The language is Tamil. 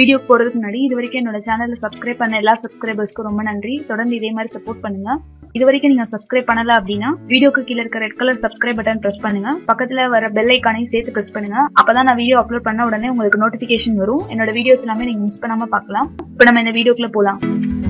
வீடியோ போறதுக்கு முன்னாடி இது வரைக்கும் என்னோட சேனலை சப்ஸ்கிரைப் பண்ண எல்லா சப்ஸ்கிரைபர்ஸ்க்கு ரொம்ப நன்றி. தொடர்ந்து இதே மாதிரி சப்போர்ட் பண்ணுங்க. இது வரைக்கும் நீங்க சப்ஸ்கிரைப் பண்ணல அப்படின்னா வீடியோக்கு கீழே இருக்க red colour subscribe button press பண்ணுங்க. பக்கத்துல வர பெல் ஐகானையும் சேர்த்து பிரஸ் பண்ணுங்க. அப்பதான் நான் வீடியோ அப்லோட் பண்ண உடனே உங்களுக்கு நோட்டிபிகேஷன் வரும். என்னோட வீடியோஸ் எல்லாமே நீங்க மிஸ் பண்ணாம பார்க்கலாம். இப்போ நம்ம இந்த வீடியோக்குள்ள போலாம்.